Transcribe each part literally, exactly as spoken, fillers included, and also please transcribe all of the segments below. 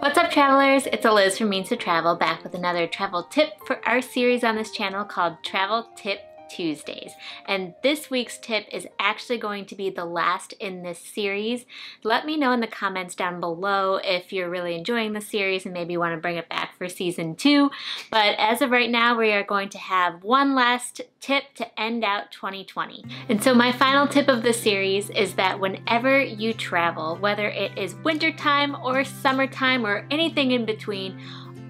What's up, travelers? It's Eliz from Means to Travel, back with another travel tip for our series on this channel called Travel Tip Tuesdays. And this week's tip is actually going to be the last in this series. Let me know in the comments down below if you're really enjoying the series and maybe want to bring it back for season two. But as of right now, we are going to have one last tip to end out twenty twenty. And so my final tip of the series is that whenever you travel, whether it is wintertime or summertime or anything in between,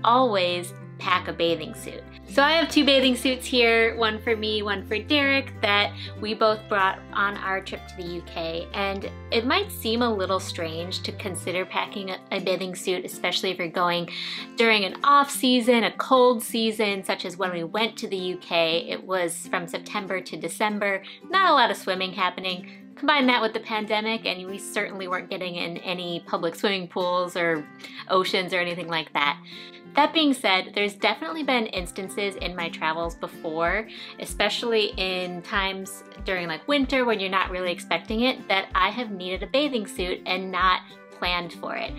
always pack a bathing suit. So I have two bathing suits here, one for me, one for Derek, that we both brought on our trip to the U K. And it might seem a little strange to consider packing a bathing suit, especially if you're going during an off season, a cold season, such as when we went to the U K. It was from September to December, not a lot of swimming happening. Combine that with the pandemic, and we certainly weren't getting in any public swimming pools or oceans or anything like that. That being said, there's definitely been instances in my travels before, especially in times during like winter when you're not really expecting it, that I have needed a bathing suit and not planned for it.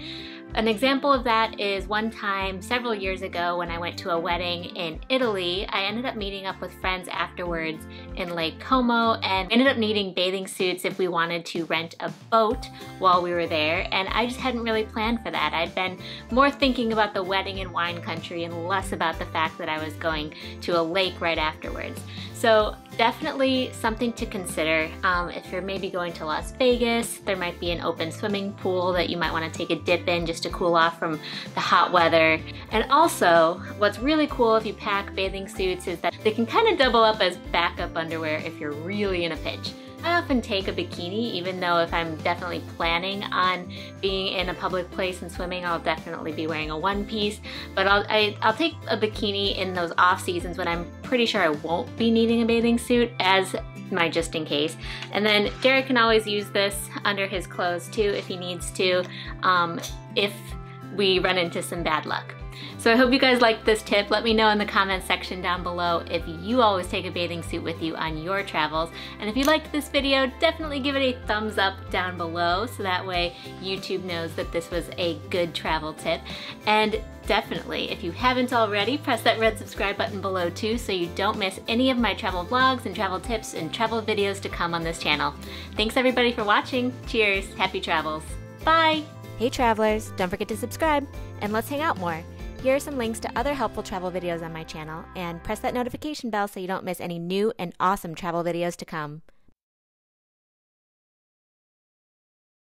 An example of that is one time several years ago when I went to a wedding in Italy, I ended up meeting up with friends afterwards in Lake Como and ended up needing bathing suits if we wanted to rent a boat while we were there, and I just hadn't really planned for that. I'd been more thinking about the wedding in wine country and less about the fact that I was going to a lake right afterwards. So definitely something to consider. Um, if you're maybe going to Las Vegas, there might be an open swimming pool that you might want to take a dip in just to cool off from the hot weather. And also, what's really cool if you pack bathing suits is that they can kind of double up as backup underwear if you're really in a pinch. I often take a bikini, even though if I'm definitely planning on being in a public place and swimming, I'll definitely be wearing a one piece, but I'll, I, I'll take a bikini in those off seasons when I'm pretty sure I won't be needing a bathing suit as my just in case. And then Derek can always use this under his clothes too if he needs to, um, if we run into some bad luck. So I hope you guys liked this tip. Let me know in the comments section down below if you always take a bathing suit with you on your travels. And if you liked this video, definitely give it a thumbs up down below so that way YouTube knows that this was a good travel tip. And definitely, if you haven't already, press that red subscribe button below too so you don't miss any of my travel vlogs and travel tips and travel videos to come on this channel. Thanks everybody for watching. Cheers, happy travels, bye. Hey travelers, don't forget to subscribe and let's hang out more. Here are some links to other helpful travel videos on my channel, and press that notification bell so you don't miss any new and awesome travel videos to come.